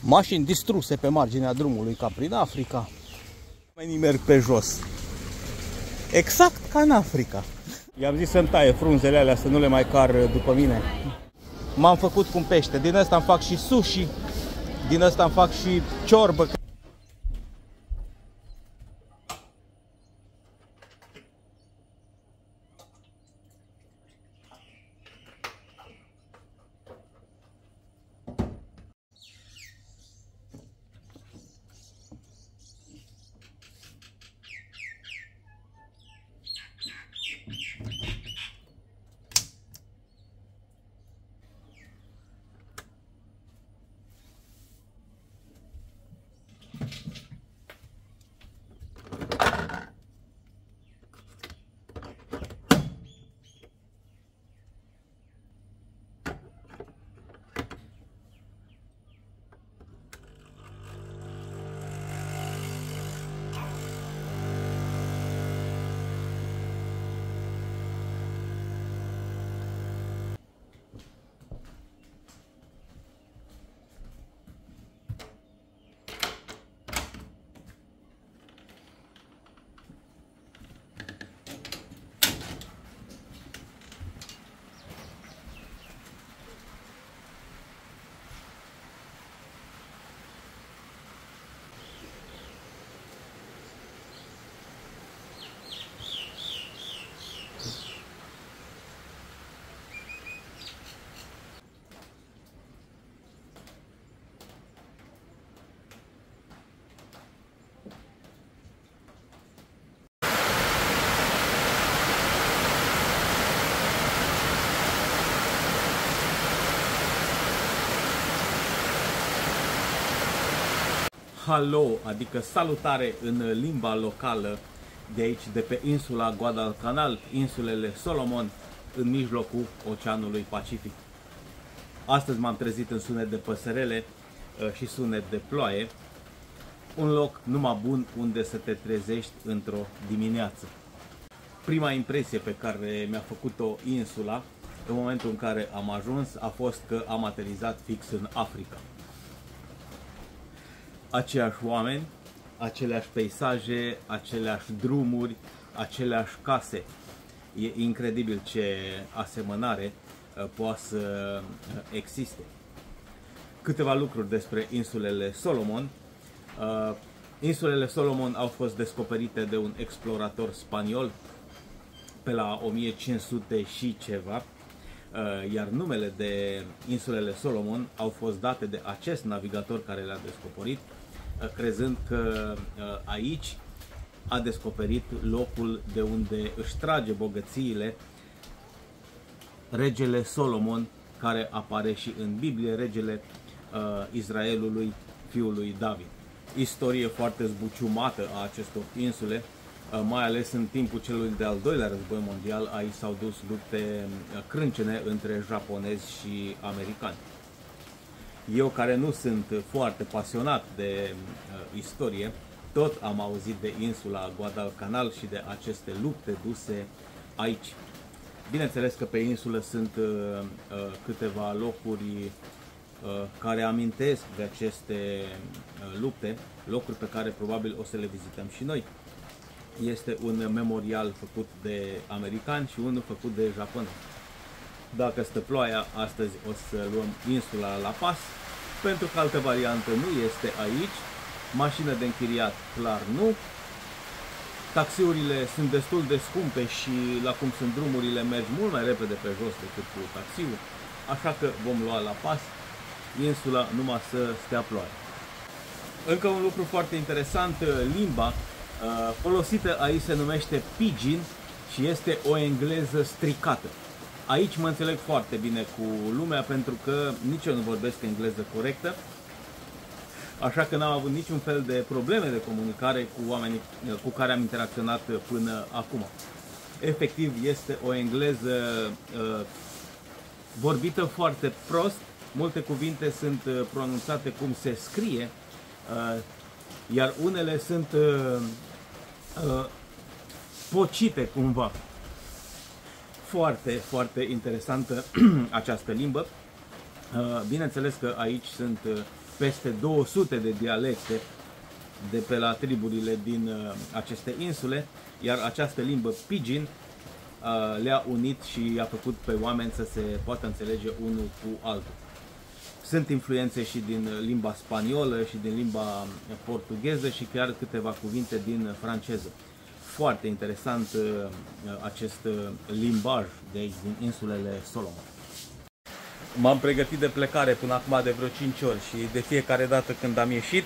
mașini distruse pe marginea drumului, ca prin Africa. Oamenii merg pe jos. Exact ca în Africa. I-am zis să-mi taie frunzele alea, să nu le mai car după mine. M-am făcut cu un pește. Din ăsta îmi fac și sushi. Din ăsta îmi fac și ciorbă. Hello, adică salutare în limba locală de aici, de pe insula Guadalcanal, insulele Solomon, în mijlocul Oceanului Pacific. Astăzi m-am trezit în sunet de păsărele și sunet de ploaie, un loc numai bun unde să te trezești într-o dimineață. Prima impresie pe care mi-a făcut-o insula în momentul în care am ajuns a fost că am aterizat fix în Africa. Aceiași oameni, aceleași peisaje, aceleași drumuri, aceleași case. E incredibil ce asemănare poate să existe. Câteva lucruri despre insulele Solomon. Insulele Solomon au fost descoperite de un explorator spaniol pe la 1500 și ceva, iar numele de insulele Solomon au fost date de acest navigator care le-a descoperit, crezând că aici a descoperit locul de unde își trage bogățiile regele Solomon, care apare și în Biblie, regele Israelului, fiul lui David. Istorie foarte zbuciumată a acestor insule, mai ales în timpul celui de-al doilea război mondial. Aici s-au dus lupte crâncene între japonezi și americani. Eu, care nu sunt foarte pasionat de istorie, tot am auzit de insula Guadalcanal și de aceste lupte duse aici. Bineînțeles că pe insulă sunt câteva locuri care amintesc de aceste lupte, locuri pe care probabil o să le vizităm și noi. Este un memorial făcut de americani și unul făcut de japonezi. Dacă stă ploaia, astăzi o să luăm insula la pas, pentru că altă variantă nu este aici. Mașină de închiriat, clar nu. Taxiurile sunt destul de scumpe și la cum sunt drumurile, mergi mult mai repede pe jos decât cu taxiul, așa că vom lua la pas insula numai să stea ploaie. Încă un lucru foarte interesant, limba folosită aici se numește pidgin și este o engleză stricată. Aici mă înțeleg foarte bine cu lumea, pentru că nici eu nu vorbesc engleză corectă, așa că n-am avut niciun fel de probleme de comunicare cu oamenii cu care am interacționat până acum. Efectiv, este o engleză vorbită foarte prost, multe cuvinte sunt pronunțate cum se scrie, iar unele sunt pocite cumva. Foarte, foarte interesantă această limbă. Bineînțeles că aici sunt peste 200 de dialecte de pe la triburile din aceste insule, iar această limbă pidgin le-a unit și i-a făcut pe oameni să se poată înțelege unul cu altul. Sunt influențe și din limba spaniolă și din limba portugheză și chiar câteva cuvinte din franceză. Foarte interesant acest limbaj de aici, din insulele Solomon. M-am pregătit de plecare până acum de vreo 5 ori și de fiecare dată când am ieșit,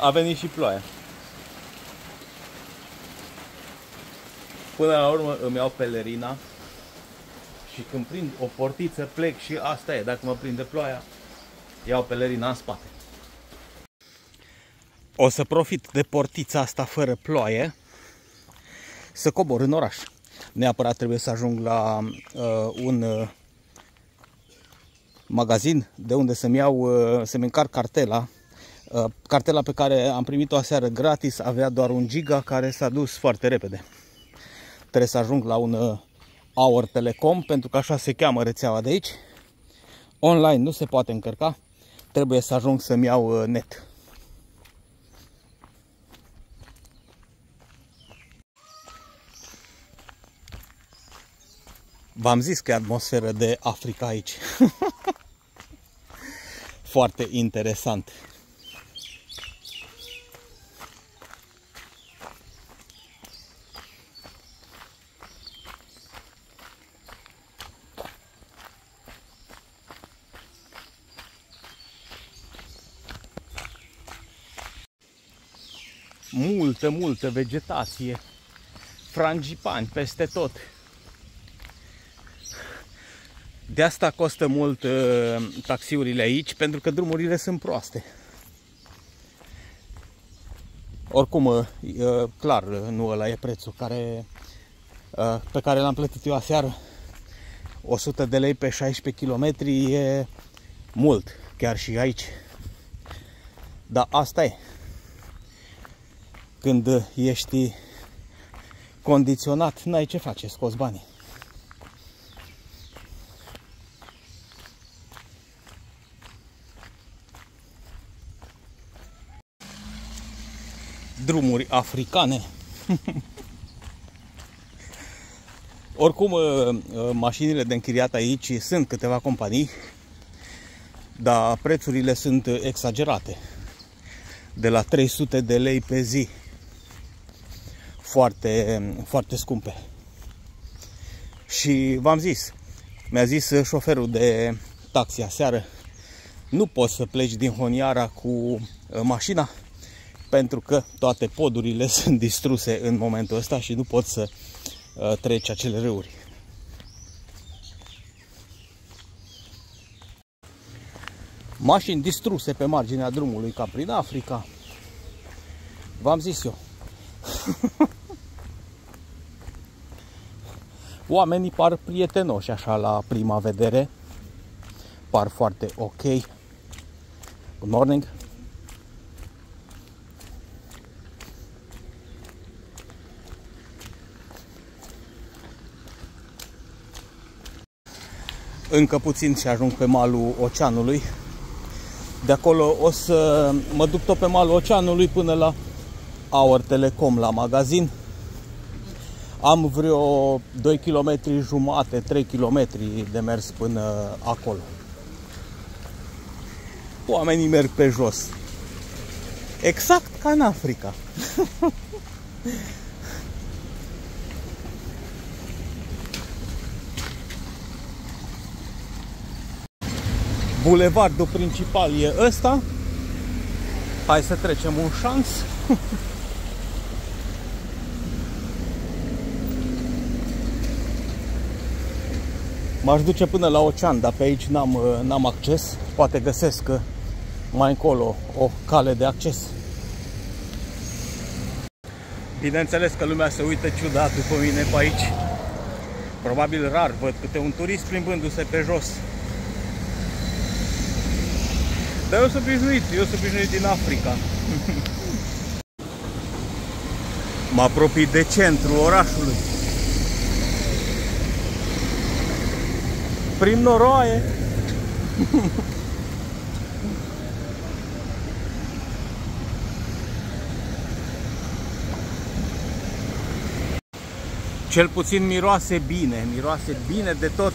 a venit și ploaia. Până la urmă îmi iau pelerina și când prind o portiță plec și asta e, dacă mă prinde ploaia, iau pelerina în spate. O să profit de portița asta fără ploaie să cobor în oraș. Neapărat trebuie să ajung la un magazin de unde să-mi iau, să-mi încarc cartela. Cartela pe care am primit-o aseară gratis avea doar 1 giga, care s-a dus foarte repede. Trebuie să ajung la un Our Telecom, pentru că așa se cheamă rețeaua de aici. Online nu se poate încărca, trebuie să ajung să-mi iau net. V-am zis că e atmosferă de Africa aici. Foarte interesant. Multă vegetație, frangipani peste tot. De asta costă mult taxiurile aici, pentru că drumurile sunt proaste. Oricum, clar, nu ăla e prețul pe care l-am plătit eu aseară. 100 de lei pe 16 km e mult, chiar și aici. Dar asta e. Când ești condiționat, n-ai ce face, scoți banii. Drumuri africane. Oricum, mașinile de închiriat aici sunt câteva companii, dar prețurile sunt exagerate. De la 300 de lei pe zi. Foarte scumpe. Și v-am zis, mi-a zis șoferul de taxi aseară, nu poți să pleci din Honiara cu mașina pentru că toate podurile sunt distruse în momentul ăsta și nu poți să treci acele râuri. Mașini distruse pe marginea drumului ca prin Africa. V-am zis eu. Oamenii par prietenoși așa la prima vedere. Par foarte ok. Good morning. Încă puțin și ajung pe malul oceanului. De acolo o să mă duc tot pe malul oceanului până la Our Telecom, la magazin. Am vreo 2 km jumate, 3 km de mers până acolo. Oamenii merg pe jos. Exact ca în Africa. Bulevardul principal e ăsta. Hai să trecem un șans. M-aș duce până la ocean, dar pe aici n-am acces. Poate găsesc mai încolo o cale de acces. Bineînțeles că lumea se uită ciudat după mine pe aici. Probabil rar văd câte un turist plimbându-se pe jos. Dar eu sunt obișnuit din Africa. Mă apropii de centrul orașului. Prin noroaie. Cel puțin miroase bine, miroase bine de tot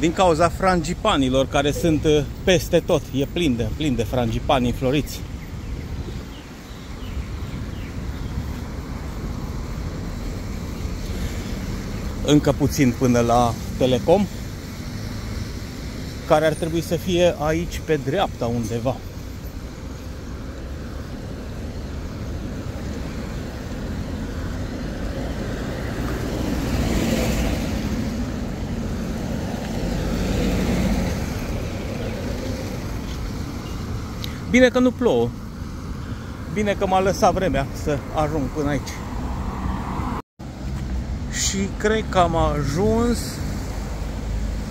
din cauza frangipanilor care sunt peste tot. E plin de frangipani înfloriți. Încă puțin până la Telecom, care ar trebui să fie aici pe dreapta undeva. Bine că nu plouă. Bine că m-a lăsat vremea să ajung până aici. Și cred că am ajuns.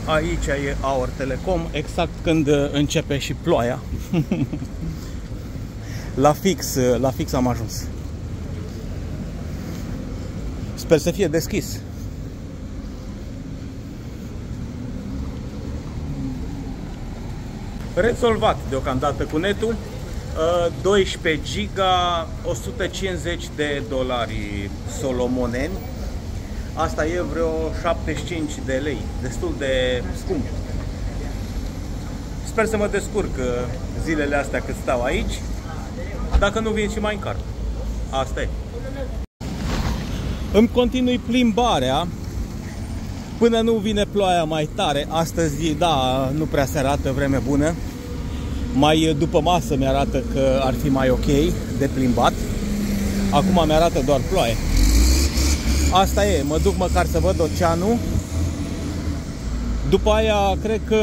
Aici e Our Telecom, exact când începe și ploaia. La fix am ajuns. Sper să fie deschis. Rezolvat deocamdată cu netul, 12 giga, 150 de dolari solomoneni. Asta e vreo 75 de lei, destul de scump. Sper să mă descurc zilele astea cât stau aici, dacă nu vin și mai încarc. Asta e. Îmi continui plimbarea până nu vine ploaia mai tare. Astăzi, da, nu prea se arată vreme bună. Mai după masă mi-arată că ar fi mai ok de plimbat. Acum mi-arată doar ploaie. Asta e, mă duc măcar să văd oceanul. După aia, cred că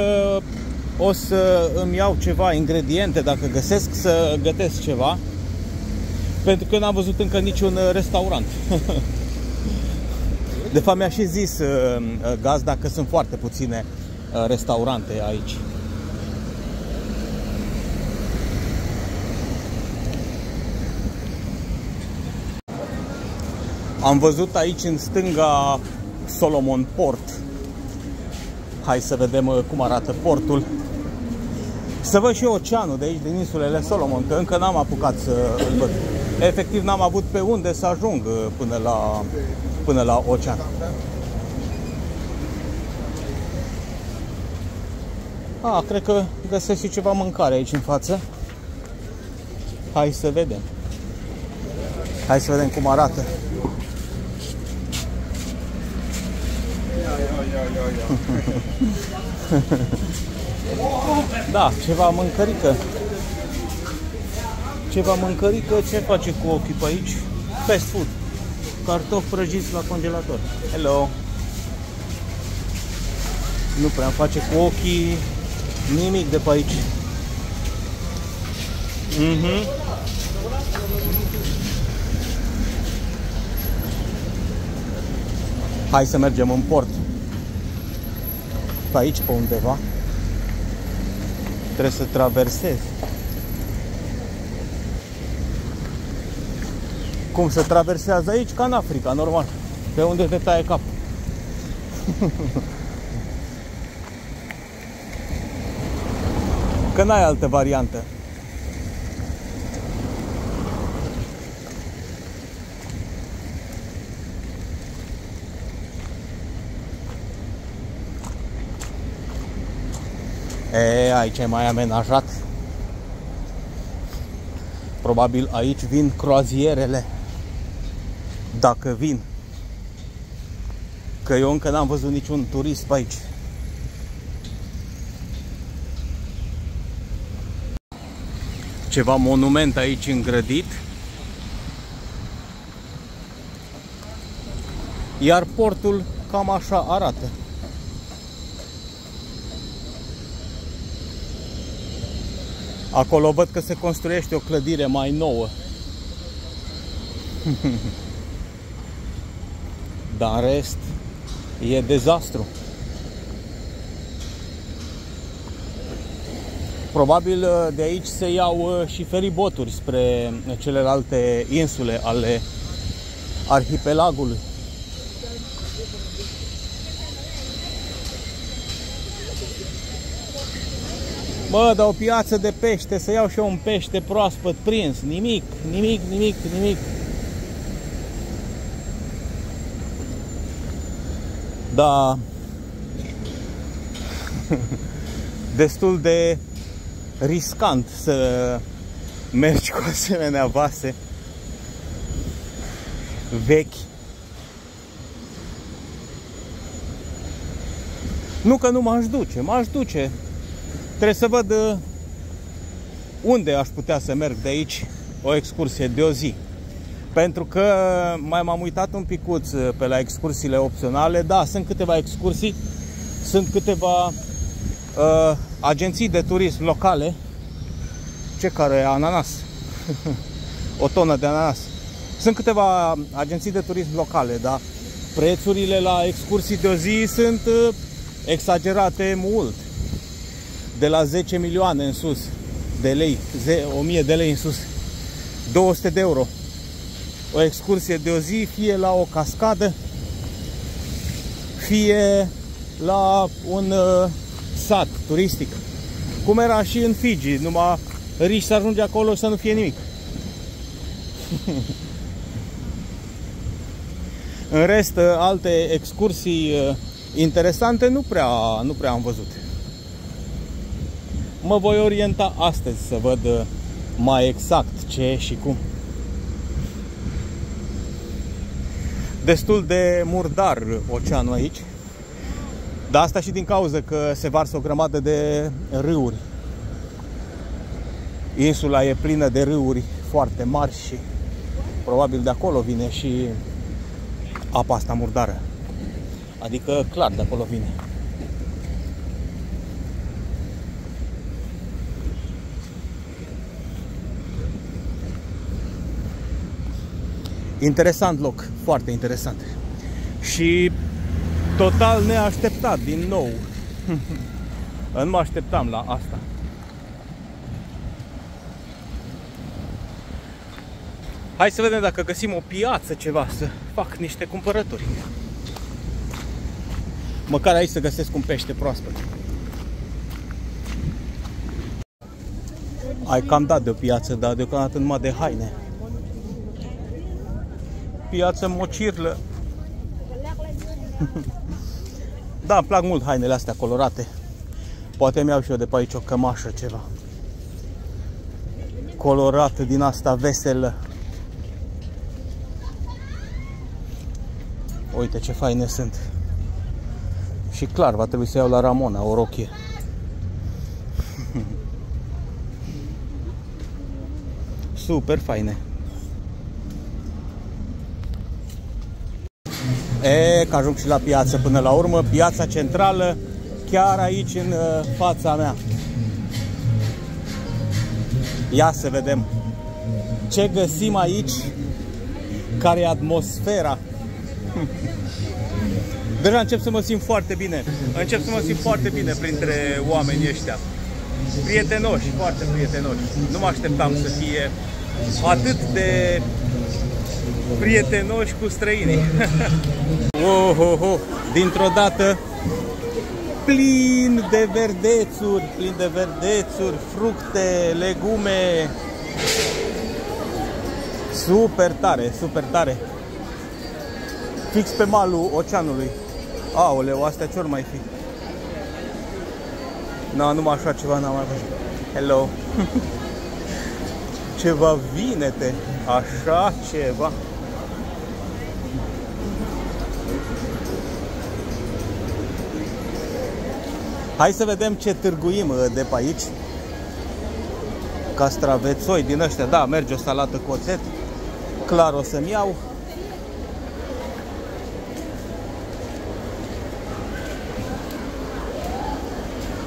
o să îmi iau ceva ingrediente, dacă găsesc, să gătesc ceva. Pentru că n-am văzut încă niciun restaurant. De fapt, mi-a și zis gazda că sunt foarte puține restaurante aici. Am văzut aici în stânga Solomon Port. Hai să vedem cum arată portul. Să văd și oceanul de aici, din insulele Solomon, că încă n-am apucat să îl văd. Efectiv n-am avut pe unde să ajung până la ocean. A, cred că găsesc și ceva mâncare aici în față. Hai să vedem. Hai să vedem cum arată. Da, ceva mâncărică. Ceva mâncărică, ce face cu ochii pe aici? Fast food. Cartofi prăjiți la congelator. Hello. Nu prea face cu ochii nimic de pe aici. Hai să mergem în port. Pe aici, pe undeva. Trebuie să traversez. Cum se traversează aici? Ca în Africa, normal. Pe unde te taie cap. Că n-ai altă variantă. E, aici e mai amenajat. Probabil aici vin croazierele. Dacă vin. Că eu încă n-am văzut niciun turist pe aici. Ceva monument aici îngrădit. Iar portul cam așa arată. Acolo văd că se construiește o clădire mai nouă. Dar în rest e dezastru. Probabil de aici se iau și feriboturi spre celelalte insule ale arhipelagului. Bă, dar o piață de pește, să iau și eu un pește proaspăt prins. Nimic, nimic, nimic, nimic. dar destul de riscant să mergi cu asemenea vase vechi. Nu că nu m-aș duce, m-aș duce. Trebuie să văd unde aș putea să merg de aici o excursie de o zi. Pentru că mai m-am uitat un picuț pe la excursiile opționale. Da, sunt câteva excursii, sunt câteva agenții de turism locale. Ce care e ananas? O tonă de ananas. Sunt câteva agenții de turism locale, dar prețurile la excursii de o zi sunt exagerate mult. De la 10 milioane în sus de lei, 1000 de lei în sus, 200 de euro. O excursie de o zi, fie la o cascadă, fie la un sat turistic. Cum era și în Fiji, numai riști să ajungi acolo să nu fie nimic. În rest, alte excursii interesante nu prea am văzut. Mă voi orienta astăzi să văd mai exact ce și cum. Destul de murdar oceanul aici. Dar asta și din cauza că se varsă o grămadă de râuri. Insula e plină de râuri foarte mari și probabil de acolo vine și apa asta murdară. Adică clar de acolo vine. Interesant loc, foarte interesant. Și total neașteptat, din nou. Nu mă așteptam la asta. Hai să vedem dacă găsim o piață, ceva, să fac niște cumpărături. Măcar aici să găsesc un pește proaspăt. Ai cam dat de o piață, dar deocamdată numai de haine. Piață mocirlă. Da, îmi plac mult hainele astea colorate. Poate mi-au și eu de pe aici o cămașă, ceva colorată din asta veselă. Uite ce faine sunt. Și clar, va trebui să iau la Ramona o rochie. Super faine. E, că ajung și la piață până la urmă. Piața centrală, chiar aici în fața mea. Ia să vedem ce găsim aici. Care e atmosfera. Deja încep să mă simt foarte bine. Încep să mă simt foarte bine printre oamenii ăștia. Prietenoși, foarte prietenoși. Nu mă așteptam să fie atât de prietenoși cu străinii. Oh, oh, oh. Dintr-o dată plin de verdețuri, plin de verdețuri, fructe, legume. Super tare, super tare. Fix pe malul oceanului. Aoleu, astea ce-or mai fi? Na, numai așa ceva n-am mai văzut. Hello. Ceva vinete. Așa ceva. Hai să vedem ce târguim de pe aici. Castravețoi din ăștia. Da, merge o salată cu oțet. Clar o să-mi iau.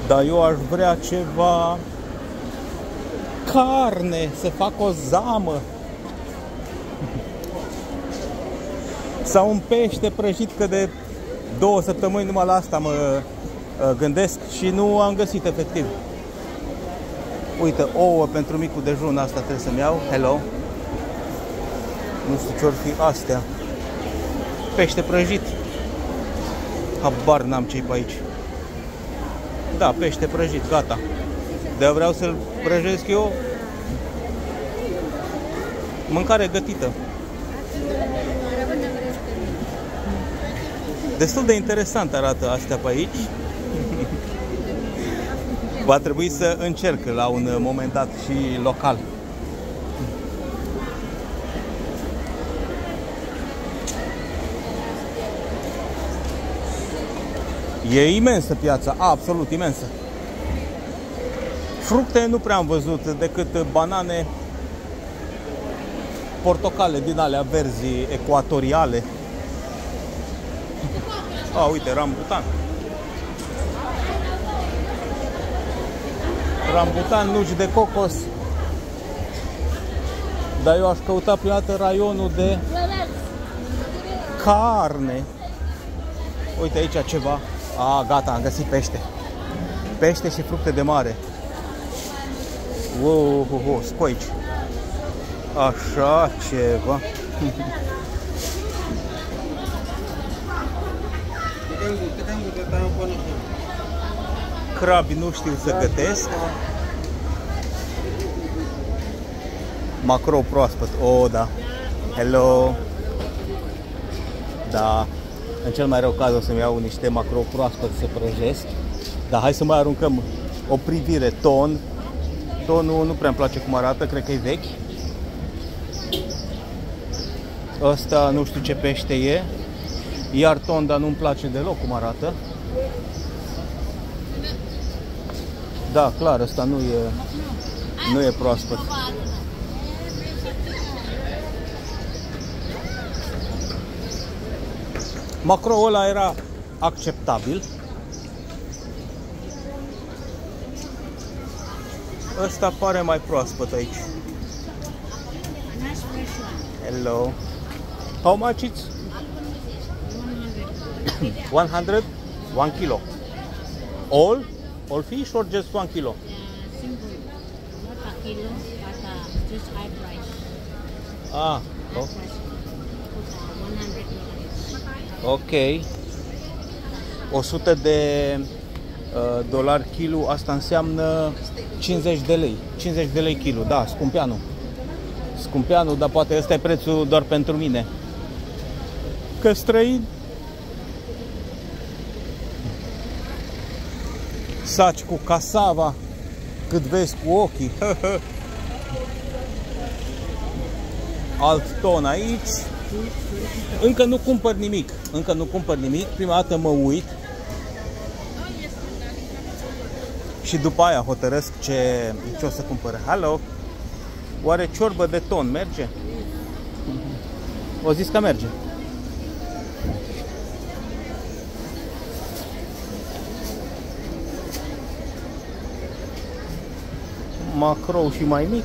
Dar eu aș vrea ceva carne, să fac o zamă. Sau un pește prăjit, că de 2 săptămâni numai la asta mă gândesc și nu am găsit efectiv. Uite, ouă pentru micul dejun, asta trebuie să-mi iau. Hello. Nu știu ce-or fi astea. Pește prăjit. Habar n-am ce-i pe aici. Da, pește prăjit, gata. De-aia vreau să-l prăjesc eu. Mâncare gătită. Destul de interesant arată astea pe aici. Va trebui să încerc la un moment dat și local. E imensă piața, absolut imensă. Fructe nu prea am văzut, decât banane, portocale din alea verzii ecuatoriale. A, uite, rambutan. Rambutan, nuci de cocos. Dar eu aș căuta prima dată raionul de carne. Uite aici ceva. A, gata, am găsit pește. Pește și fructe de mare. Wow, scoici. Așa ceva. Crabi nu știu să gătesc. Macro proaspăt. Oh, da. Hello. Da. În cel mai rău caz o să-mi iau niște macro proaspăt să prăjesc. Dar hai să mai aruncăm o privire. Ton. Tonul nu prea îmi place cum arată, cred că e vechi. Ăsta nu știu ce pește e. Iar tonda nu-mi place deloc cum arată. Da, clar, ăsta nu e proaspăt. Macro-ul ăla era acceptabil. Ăsta pare mai proaspăt aici. Hello. How much it's? 100? 1 kilo. All? All fish or just 1 kilo? Single. Not a kilo, but just high price. Ah, okay. 100. Ok. 100 de dolari kilo, asta înseamnă 50 de lei. 50 de lei kilo, da, scumpeanu. Scumpeanu, dar poate ăsta e prețul doar pentru mine. Că străin. Saci cu casava, cât vezi cu ochii. Alt ton aici. Încă nu cumpăr nimic. Încă nu cumpăr nimic. Prima dată mă uit. Și după aia hotărăsc ce o să cumpăr. Hello! Oare ciorbă de ton merge? O zis că merge. Macrou și mai mic.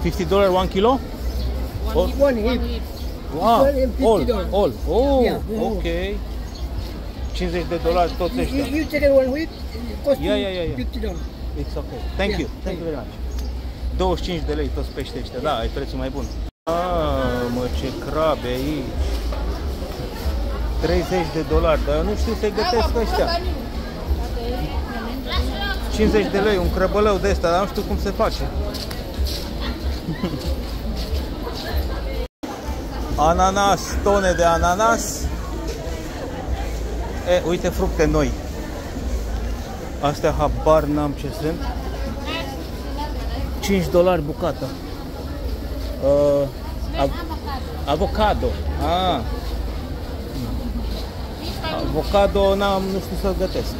50 dolari 1 kilo? 1 hip. Oh, yeah, ok. 50 de dolari tot ăștia. You take one hip, cost you 50 dolari. It's okay. Thank you. Thank you very much. 25 de lei toți pește ăștia. Da, e prețul mai bun. Mă, ce crabe aici. 30 de dolari, dar eu nu știu să-i gătesc ăștia. 50 de lei, un crăbălău de ăsta, dar nu știu cum se face. Ananas, tone de ananas. E, uite fructe noi. Astea habar n-am ce sunt. 5 dolari bucata. Avocado. Ah. Avocado n-am, nu știu să-l gătesc.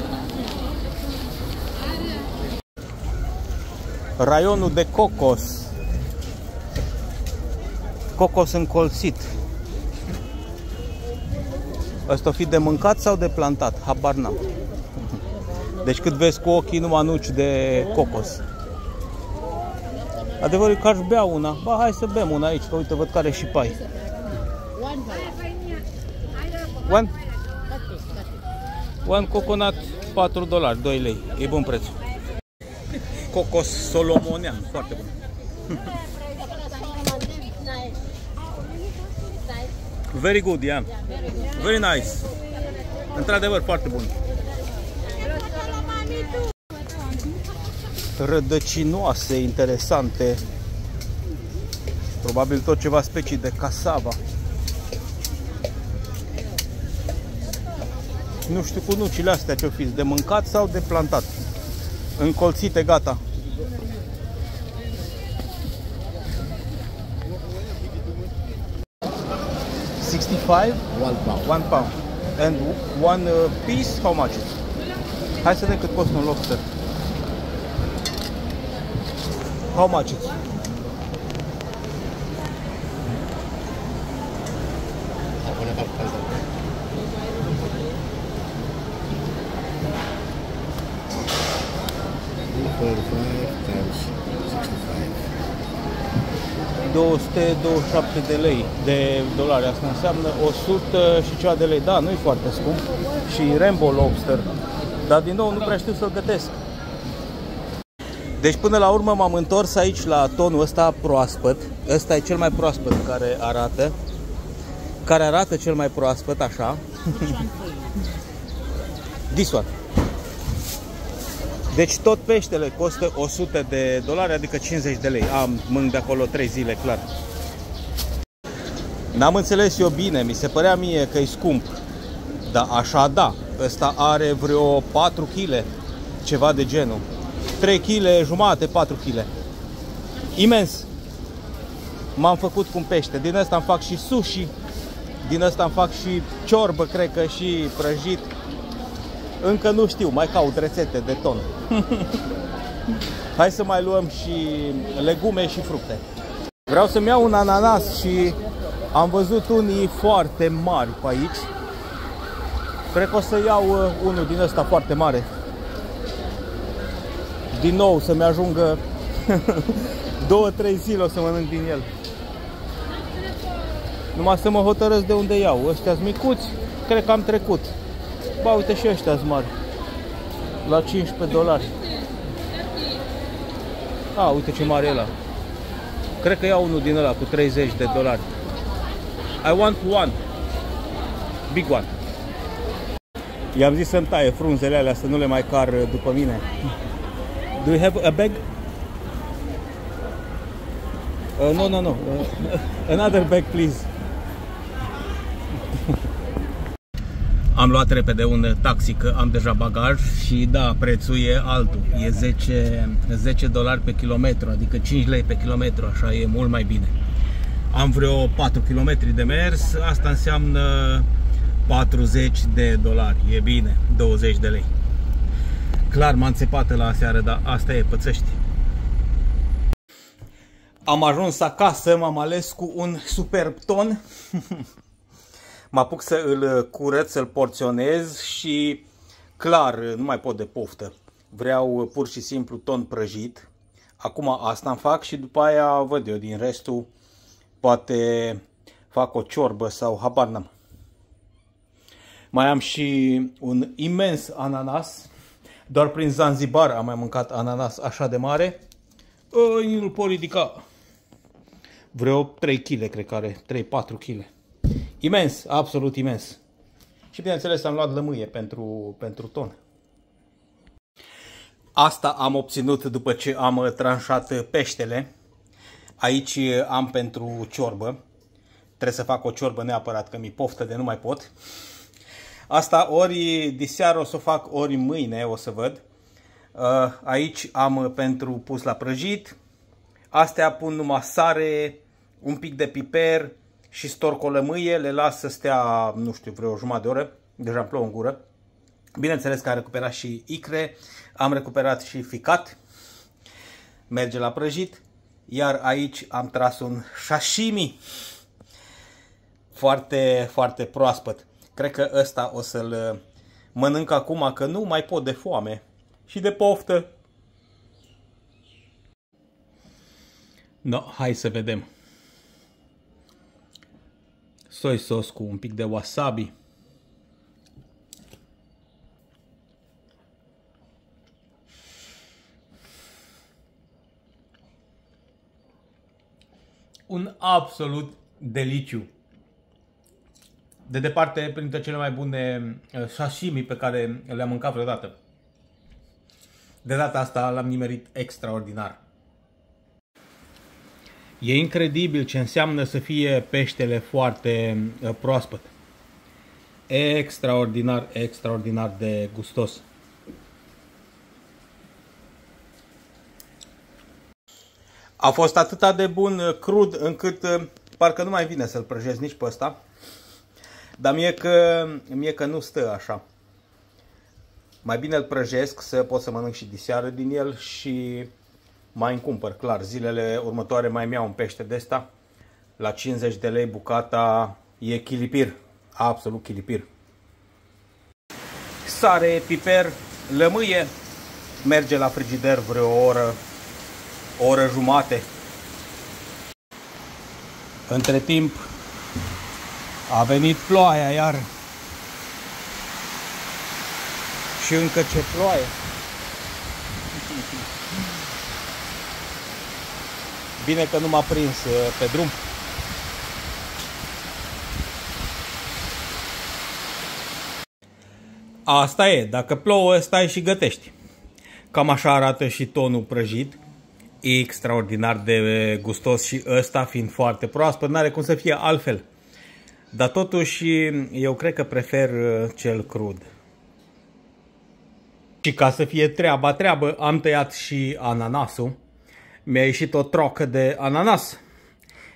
Raionul de cocos. Cocos încolțit. Asta o fi de mâncat sau de plantat? Habar n-am. Deci cât vezi cu ochii, numai nuci de cocos. Adevărul că aș bea una. Ba, hai să bem una aici, că uite, văd care și pai. One coconut, 4 dolari, 2 lei. E bun preț. Cocos solomonean, foarte bun. Very good, Ian. Very nice. Într-adevăr, foarte bun. Rădăcinoase, interesante. Probabil tot ceva specii de cassava. Nu știu cu nucile astea ce-o fi, de mâncat sau de plantat. Încolțite, gata. £65? £1. And one piece, how much? Hai să vedem cât costă un lobster. How much it? $227 de dolari, asta înseamnă 100 și ceva de lei, da, nu e foarte scump și Rainbow Lobster, dar din nou nu prea știu să-l gătesc. Deci până la urmă m-am întors aici la tonul ăsta proaspăt, ăsta e cel mai proaspăt care arată cel mai proaspăt, așa. This one. Deci tot peștele costă 100 de dolari, adică 50 de lei. Am mâncat de acolo 3 zile, clar. N-am înțeles eu bine, mi se părea mie că e scump. Dar așa da, ăsta are vreo 4 kg, ceva de genul. 3 kg, jumate, 4 kg. Imens! M-am făcut cu un pește, din ăsta îmi fac și sushi, din ăsta îmi fac și ciorbă, cred că și prăjit. Încă nu știu, mai caut rețete de ton. Hai să mai luăm și legume și fructe. Vreau să-mi iau un ananas și am văzut unii foarte mari pe aici. Cred că o să iau unul din ăsta foarte mare. Din nou să-mi ajungă 2-3 zile o să mănânc din el. Numai să mă hotărăsc de unde iau. Ăștia-s micuți, cred că am trecut. Ba, uite și ăștia-s mari. La 15 dolari. A, uite ce mare e ăla. Cred că iau unul din ăla cu 30 de dolari. I want one. Big one. I-am zis să-mi taie frunzele alea, să nu le mai car după mine. Do you have a bag? No, no, no. Another bag, please. Am luat repede un taxi că am deja bagaj și da, prețul e altul, e 10 dolari pe kilometru, adică 5 lei pe kilometru, așa e mult mai bine. Am vreo 4 km de mers, asta înseamnă 40 de dolari, e bine, 20 de lei. Clar m-am țepat la seară, dar asta e, pățești. Am ajuns acasă, m-am ales cu un superb ton. Mă apuc să îl curăț, să-l porționez și clar, nu mai pot de poftă. Vreau pur și simplu ton prăjit. Acum asta îmi fac și după aia văd eu din restul. Poate fac o ciorbă sau habar n-am. Mai am și un imens ananas. Doar prin Zanzibar am mai mâncat ananas așa de mare. Nu-l pot ridica. Vreo 3 kg, cred că are 3-4 kg. Imens, absolut imens. Și bineînțeles am luat lămâie pentru ton. Asta am obținut după ce am tranșat peștele. Aici am pentru ciorbă. Trebuie să fac o ciorbă neapărat, că mi-e poftă de nu mai pot. Asta ori diseară o să o fac, ori mâine o să văd. Aici am pentru pus la prăjit. Astea pun numai sare, un pic de piper și storc o lămâie, le las să stea, nu știu, vreo jumătate de oră, deja plouă în gură. Bineînțeles că am recuperat și icre, am recuperat și ficat, merge la prăjit, iar aici am tras un sashimi, foarte, foarte proaspăt. Cred că ăsta o să-l mănânc acum, că nu mai pot de foame și de poftă. No, hai să vedem. Soy sauce cu un pic de wasabi. Un absolut deliciu. De departe, printre cele mai bune sashimi pe care le-am mâncat vreodată. De data asta l-am nimerit extraordinar. E incredibil ce înseamnă să fie peștele foarte proaspăt. Extraordinar, extraordinar de gustos. A fost atât de bun crud încât parcă nu mai vine să-l prăjesc nici pe ăsta. Dar mie că nu stă așa. Mai bine îl prăjesc să pot să mănânc și diseară din el și mai îmi cumpăr, clar. Zilele următoare mai îmi iau un pește de ăsta. La 50 de lei bucata e chilipir. Absolut chilipir. Sare, piper, lămâie. Merge la frigider vreo oră, o oră jumate. Între timp a venit ploaia iar. Și încă ce ploaie. Bine că nu m-a prins pe drum. Asta e, dacă plouă, stai și gătești. Cam așa arată și tonul prăjit. Extraordinar de gustos și ăsta fiind foarte proaspăt, n-are cum să fie altfel. Dar totuși eu cred că prefer cel crud. Și ca să fie treabă, am tăiat și ananasul. Mi-a ieșit o trocă de ananas.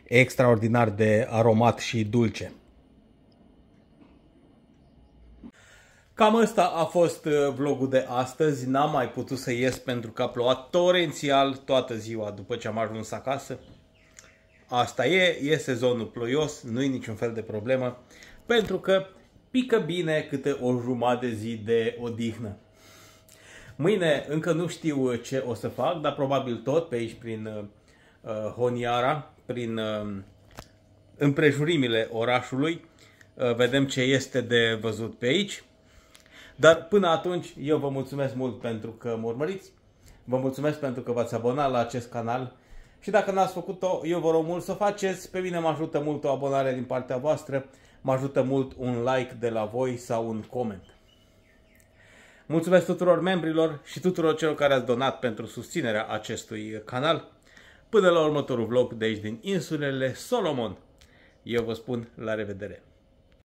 Extraordinar de aromat și dulce. Cam ăsta a fost vlogul de astăzi. N-am mai putut să ies pentru că a plouat torențial toată ziua după ce am ajuns acasă. Asta e, e sezonul ploios, nu-i niciun fel de problemă, pentru că pică bine câte o jumătate de zi de odihnă. Mâine încă nu știu ce o să fac, dar probabil tot pe aici prin Honiara, prin împrejurimile orașului. Vedem ce este de văzut pe aici. Dar până atunci eu vă mulțumesc mult pentru că mă urmăriți. Vă mulțumesc pentru că v-ați abonat la acest canal. Și dacă n-ați făcut-o, eu vă rog mult să o faceți. Pe mine mă ajută mult o abonare din partea voastră. Mă ajută mult un like de la voi sau un coment. Mulțumesc tuturor membrilor și tuturor celor care ați donat pentru susținerea acestui canal. Până la următorul vlog de aici din insulele Solomon. Eu vă spun la revedere!